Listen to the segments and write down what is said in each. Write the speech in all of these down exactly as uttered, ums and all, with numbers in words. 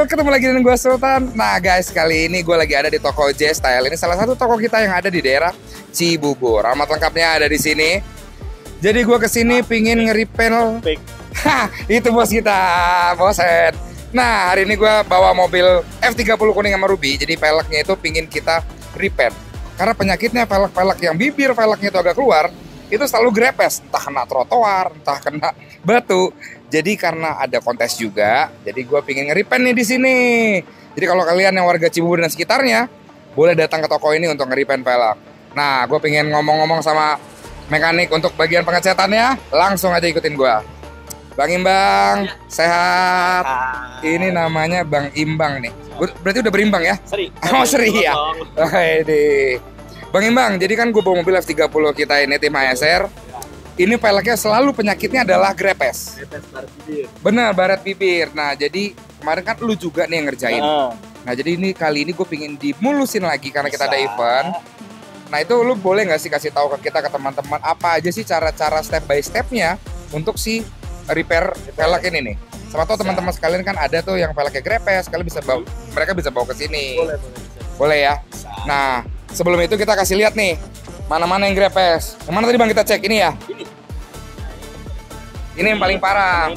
Style, ketemu lagi dengan gue Sultan. Nah guys, kali ini gue lagi ada di toko J Style. Ini salah satu toko kita yang ada di daerah Cibubur. Alamat lengkapnya ada di sini. Jadi gue kesini pingin nge-repair. Hah, itu bos kita, boset. Nah hari ini gue bawa mobil F tiga puluh kuning sama ruby. Jadi peleknya itu pingin kita repair. Karena penyakitnya pelek-pelek yang bibir peleknya itu agak keluar, itu selalu grepes, entah kena trotoar, entah kena batu. Jadi karena ada kontes juga, jadi gue pengen nge-repaint nih di sini. Jadi kalau kalian yang warga Cibubur dan sekitarnya, boleh datang ke toko ini untuk nge-repaint pelek. Nah, gue pengen ngomong-ngomong sama mekanik untuk bagian pengecatannya, langsung aja ikutin gue. Bang Imbang, ya. Sehat. Ah. Ini namanya Bang Imbang nih. Berarti udah berimbang ya? Seri. Oh seri ya. Deh. Bang Imbang, jadi kan gue bawa mobil F tiga puluh kita ini, tim H S R. Ini peleknya selalu penyakitnya adalah grepes. Grepes baret bibir. Bener, baret bibir. Nah, jadi kemarin kan lu juga nih yang ngerjain. Uh. Nah, jadi ini kali ini gue pingin dimulusin lagi karena bisa. Kita ada event. Nah, itu lu boleh nggak sih kasih tahu ke kita, ke teman-teman, apa aja sih cara-cara step by stepnya untuk si repair pelek ini nih? Sama tau teman-teman sekalian kan ada tuh yang peleknya grepes, kalian bisa bawa, mereka bisa bawa ke sini. Boleh, boleh. Boleh ya? Bisa. Nah, sebelum itu kita kasih lihat nih mana-mana yang grepes. Yang mana tadi Bang kita cek ini ya? Ini. Ini yang paling parah.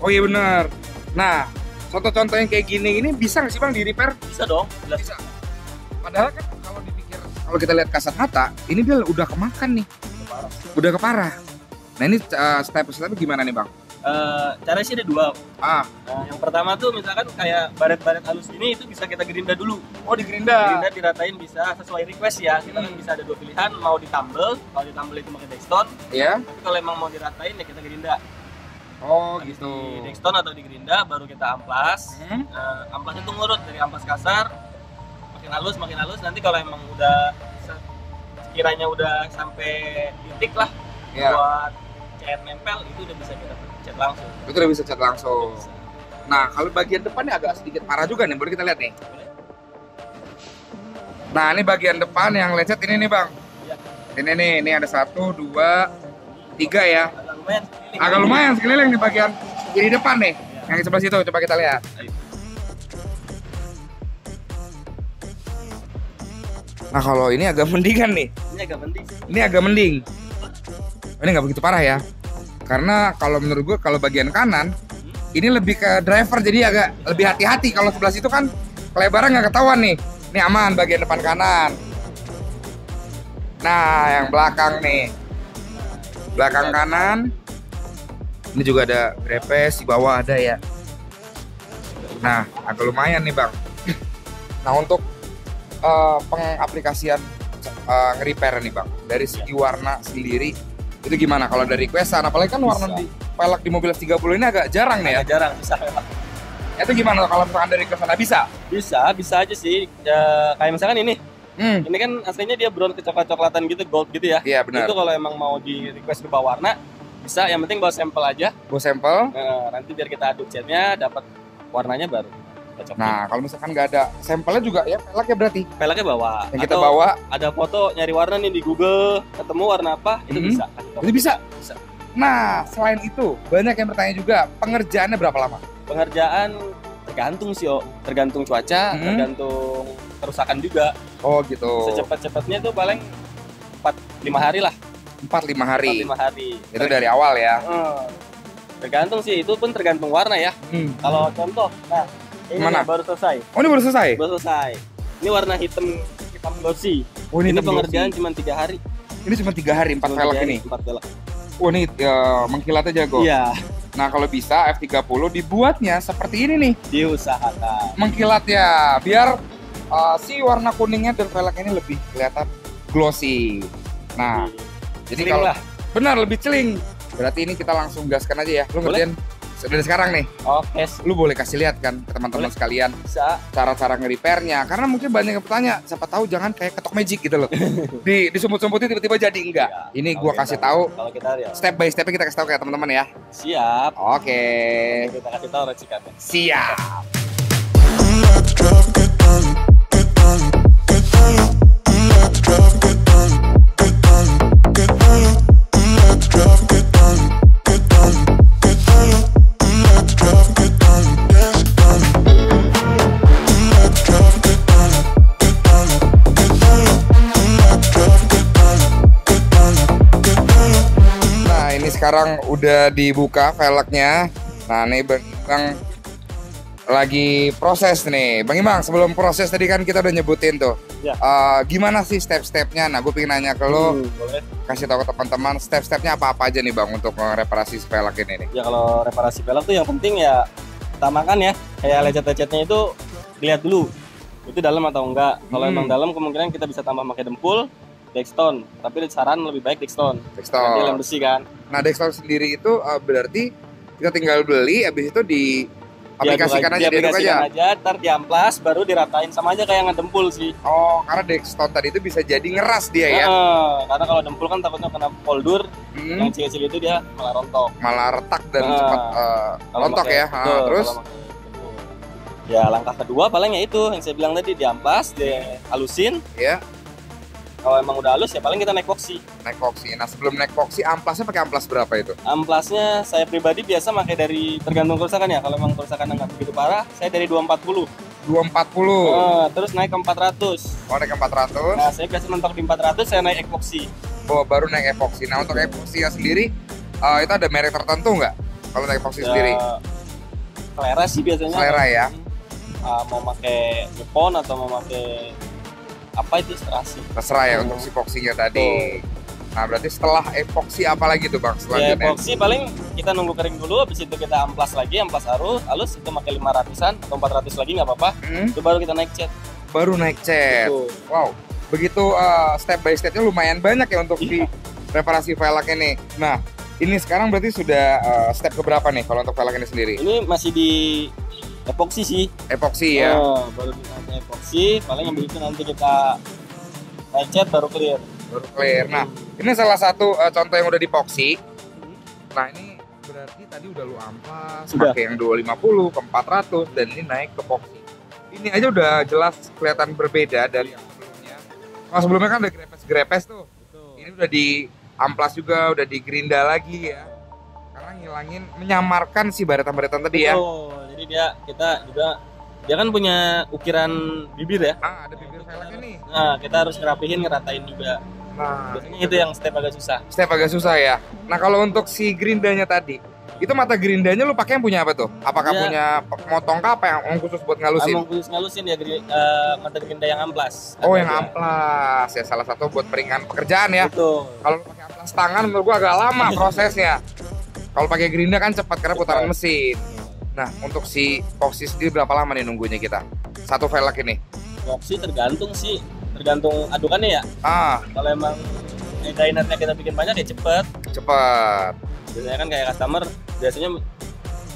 Oh iya bener. Nah, contoh-contoh yang kayak gini ini bisa nggak sih Bang di repair? Bisa dong. Bisa. Padahal kan kalau dipikir, kalau kita lihat kasat mata, ini dia udah kemakan nih. Keparah. Udah keparah. Nah ini uh, step-step gimana nih Bang? Uh, caranya sih ada dua. Ah. Nah, yang pertama tuh misalkan kayak baret-baret halus ini itu bisa kita gerinda dulu. Oh di gerinda? Gerinda diratain bisa sesuai request ya. Kita hmm. kan bisa ada dua pilihan, mau ditambel, kalau ditambel itu pakai dextone. Iya. Yeah. Tapi kalau emang mau diratain ya kita gerinda. Oh habis gitu. Di dextone atau di gerinda baru kita amplas. Hmm. Uh, amplasnya tuh ngurut dari amplas kasar, makin halus, makin halus. Nanti kalau emang udah sekiranya udah sampai titik lah yeah. buat cat nempel itu udah bisa kita cat langsung. Itu udah bisa cat langsung. Bisa. Nah, kalau bagian depannya agak sedikit parah juga nih, boleh kita lihat nih. Boleh. Nah, ini bagian depan yang lecet ini nih, Bang. Ya. Ini nih, ini ada satu, dua, tiga ya. Agak lumayan. Sekeliling. Agak lumayan sekeliling di bagian kiri depan nih. Ya. Yang di sebelah situ, coba kita lihat. Ayo. Nah, kalau ini agak mendingan nih. Ini agak mending. Ini agak mending. Ini nggak begitu parah ya. Karena kalau menurut gue kalau bagian kanan hmm. ini lebih ke driver, jadi agak lebih hati-hati. Kalau sebelah situ kan kelebaran nggak ketahuan nih. Ini aman bagian depan kanan. Nah yang belakang nih, belakang kanan ini juga ada grepes di bawah ada ya. Nah agak lumayan nih Bang. Nah untuk uh, pengaplikasian uh, nge-repair nih Bang, dari segi warna sendiri itu gimana kalau ada requestan? Apalagi kan warna di pelek di mobil F tiga puluh ini agak jarang nih ya? Agak jarang, bisa memang. Itu gimana kalau misalkan ada requestan? Bisa? Bisa, bisa aja sih. E, kayak misalkan ini. Hmm. Ini kan aslinya dia brown kecoklat-coklatan gitu, gold gitu ya. Iya benar. Itu kalau emang mau di request berubah warna, bisa. Yang penting bawa sampel aja. Bawa sampel? Nah, nanti biar kita aduk catnya, dapat warnanya baru. Cocok. Nah, kalau misalkan nggak ada sampelnya juga ya, peleknya berarti? Peleknya bawa. Yang kita bawa ada foto nyari warna nih di Google, ketemu warna apa, itu hmm. bisa. Itu bisa? Bisa. Nah, selain itu, banyak yang bertanya juga, pengerjaannya berapa lama? Pengerjaan tergantung sih, oh. tergantung cuaca, hmm. tergantung kerusakan juga. Oh gitu. Secepat-cepatnya tuh paling empat lima hari lah. empat lima hari? empat lima hari. Itu Ter dari awal ya? Hmm. Tergantung sih, itu pun tergantung warna ya. Hmm. Kalau contoh, nah. Ini mana? Baru selesai. Oh ini baru selesai? Baru selesai. Ini warna hitam, hitam glossy. Oh ini, ini pengerjaan cuma tiga hari. Ini cuma tiga hari, empat pelek ini? empat pelek. Oh ini uh, mengkilatnya jago? Iya. Nah kalau bisa F tiga puluh dibuatnya seperti ini nih. Diusahakan. Mengkilat ya, biar uh, si warna kuningnya dan pelek ini lebih kelihatan glossy. Nah, hmm. jadi kalau lah. Benar, lebih celing. Berarti ini kita langsung gaskan aja ya. Lu ngerjain dari sekarang nih. Oke. Lu boleh kasih lihat kan ke teman-teman sekalian cara-cara nge-repairnya. Karena mungkin banyak yang bertanya, siapa tahu jangan kayak ketok magic gitu loh. Di disumut-sumutin tiba-tiba jadi enggak. Ya, ini gua kasih kita, tahu kalau kita, ya. Step by step kita kasih tahu kayak teman-teman ya. Siap. Oke. Okay. Kita kasih tahu racikannya. Siap. Get on. sekarang udah dibuka velgnya. Nah ini Bang Imbang lagi proses nih. Bang Imbang, sebelum proses tadi kan kita udah nyebutin tuh ya. uh, Gimana sih step-stepnya? Nah gue pengen nanya ke lo, hmm, kasih tahu ke teman-teman step-stepnya apa-apa aja nih Bang untuk reparasi velg ini nih. Ya kalau reparasi velg tuh yang penting ya pertama kan ya, kayak lecet-lecetnya itu dilihat dulu itu dalam atau enggak. Kalau hmm. emang dalam kemungkinan kita bisa tambah pakai dempul, dextone, tapi saran lebih baik dextone, dextone. Lem besi kan. Nah dextone sendiri itu uh, berarti kita tinggal beli, habis itu di aplikasikan ya, aja, di aplikasikan aja, aja ntar diamplas, baru diratain sama aja kayak ngedempul sih. Oh, karena dextone tadi itu bisa jadi ngeras dia ya? E, karena kalau dempul kan takutnya kena poldur, hmm. yang kecil-kecil itu dia malah rontok, malah retak dan e, cepat uh, rontok ya. Ha, betul, terus? Ya langkah kedua paling ya itu yang saya bilang tadi, diamplas, dihalusin. Iya. Yeah. Kalau emang udah halus ya paling kita naik epoxy. Naik epoxy. Nah sebelum naik epoxy, amplasnya pakai amplas berapa itu? Amplasnya saya pribadi biasa pakai dari tergantung kerusakan ya. Kalau emang kerusakan nggak begitu parah, saya dari dua ratus empat puluh. dua ratus empat puluh. Nah, terus naik ke empat ratus. Oh naik ke empat ratus. Nah saya biasa mentok di empat ratus, saya naik epoxy. Oh baru naik epoxy. Nah untuk epoxy sendiri, uh, itu ada merek tertentu nggak? Kalau naik epoxy ya, sendiri? Selera sih biasanya. Selera ya. Uh, mau pakai Jepon atau mau pakai apa itu terserah sih. Terserah ya hmm. untuk si epoxynya tadi. Tuh. Nah berarti setelah epoxy apa lagi tuh Bang selanjutnya? Ya, epoxy paling kita nunggu kering dulu, habis itu kita amplas lagi, amplas harus, halus itu pakai lima ratusan atau empat ratus lagi nggak apa-apa. Hmm. Itu baru kita naik cat. Baru naik cat. Gitu. Wow, begitu uh, step by stepnya lumayan banyak ya untuk di reparasi velg ini. Nah ini sekarang berarti sudah uh, step keberapa nih kalau untuk velg ini sendiri? Ini masih di epoxy sih. Epoxy ya. Oh, baru nanti epoxy, paling yang begitu nanti kita lecet baru clear. Baru clear. Nah, ini salah satu uh, contoh yang udah dipoxy. Nah, ini berarti tadi udah lu amplas, pakai yang dua ratus lima puluh ke empat ratus dan ini naik ke epoxy. Ini aja udah jelas kelihatan berbeda dari yang sebelumnya. Kalau sebelumnya kan udah grepes-grepes tuh. Betul. Ini udah di amplas juga, udah digerinda lagi ya. Karena ngilangin, menyamarkan si baretan-baretan tadi. Betul. Ya. Jadi dia kita juga dia kan punya ukiran bibir ya. Ah, ada bibir velgnya nih. Nah, kita harus ngerapihin, ngeratain juga. Nah, biasanya itu yang step agak susah. Step agak susah ya. Nah, kalau untuk si gerindanya tadi, itu mata gerindanya lu pakai yang punya apa tuh? Apakah ya, punya motong apa yang khusus buat ngalusin? Yang khusus ngalusin ya, uh, mata gerinda yang amplas. Oh, yang ya, amplas ya, salah satu buat peringan pekerjaan ya. Betul. Kalau lu pakai amplas tangan menurut gua agak lama prosesnya. Kalau pakai gerinda kan cepat karena putaran mesin. Nah, untuk si epoxy sendiri berapa lama nih nunggunya kita? Satu velg ini? Epoxy tergantung sih, tergantung adukannya ya. Ah. Kalau emang dainernya kita bikin banyak ya cepet. Cepet. Biasanya kan kayak customer biasanya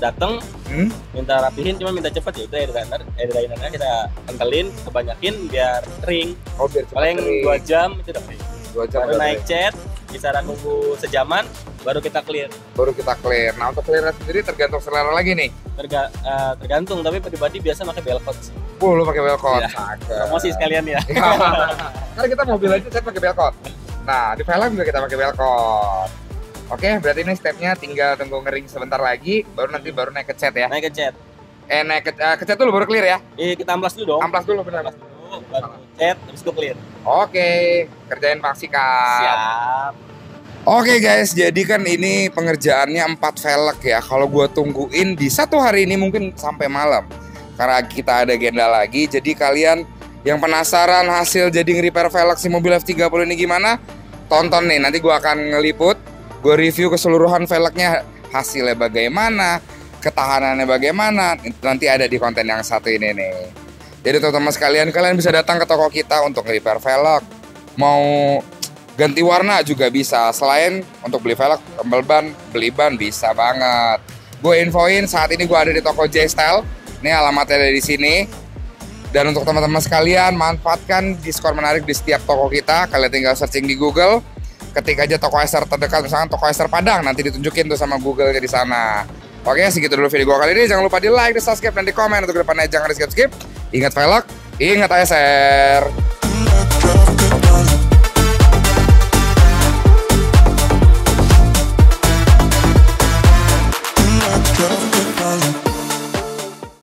datang, hmm? minta rapihin, cuma minta cepet ya udah air diner, air dinernya kita kentelin, kebanyakin biar kering. Oh biar cepet. Paling dua jam itu udah kering. Dua jam. Baru naik cat, kisaran nunggu sejaman, baru kita clear. Baru kita clear. Nah untuk clear sendiri tergantung selera lagi nih. Terga, uh, tergantung, tapi pribadi biasa pakai belkot. Wah, lu pakai belkot. Ya. Promosi sekalian ya. Ya. Karena kita mobil aja saya pakai belkot. Nah di velg juga kita pakai belkot. Oke, berarti ini stepnya tinggal tunggu ngering sebentar lagi, baru nanti baru naik ke cat ya. Naik ke cat. Eh naik ke, uh, ke cat dulu baru clear ya? Iya eh, kita amplas dulu dong. Amplas dulu benar. Amplas dulu, baru cat, habis itu clear. Oke, kerjain paksikan. Siap. Oke okay guys, jadi kan ini pengerjaannya empat velg ya. Kalau gue tungguin di satu hari ini mungkin sampai malam, karena kita ada agenda lagi. Jadi kalian yang penasaran hasil jadi nge-repair velg si mobil F tiga puluh ini gimana, tonton nih, nanti gue akan ngeliput. Gue review keseluruhan velgnya, hasilnya bagaimana, ketahanannya bagaimana. Nanti ada di konten yang satu ini nih. Jadi teman-teman sekalian, kalian bisa datang ke toko kita untuk nge-repair velg. Mau ganti warna juga bisa, selain untuk beli velg, tambal ban, beli ban bisa banget. Gue infoin saat ini gue ada di toko J Style, ini alamatnya ada di sini. Dan untuk teman-teman sekalian, manfaatkan diskon menarik di setiap toko kita. Kalian tinggal searching di Google, ketik aja toko H S R terdekat, misalkan toko H S R Padang, nanti ditunjukin tuh sama Google di sana. Oke, segitu dulu video gue kali ini. Jangan lupa di like, di subscribe, dan di komen. Untuk kedepannya jangan di skip-skip. Ingat velg, ingat H S R.